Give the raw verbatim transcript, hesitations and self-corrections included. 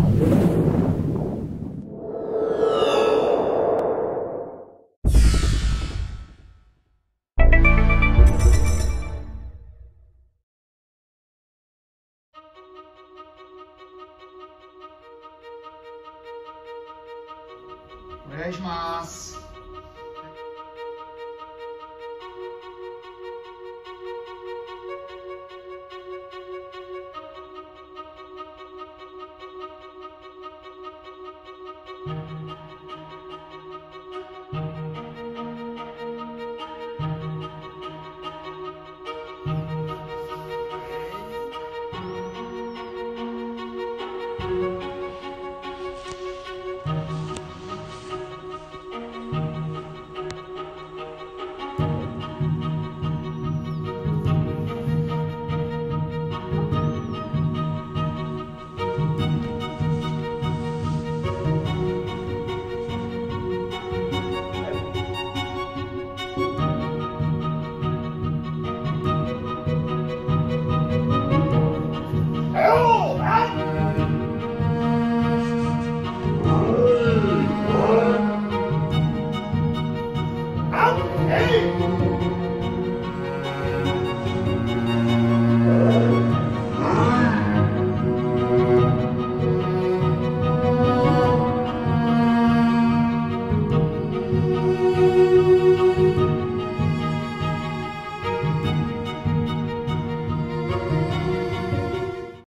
お願いします。Hey!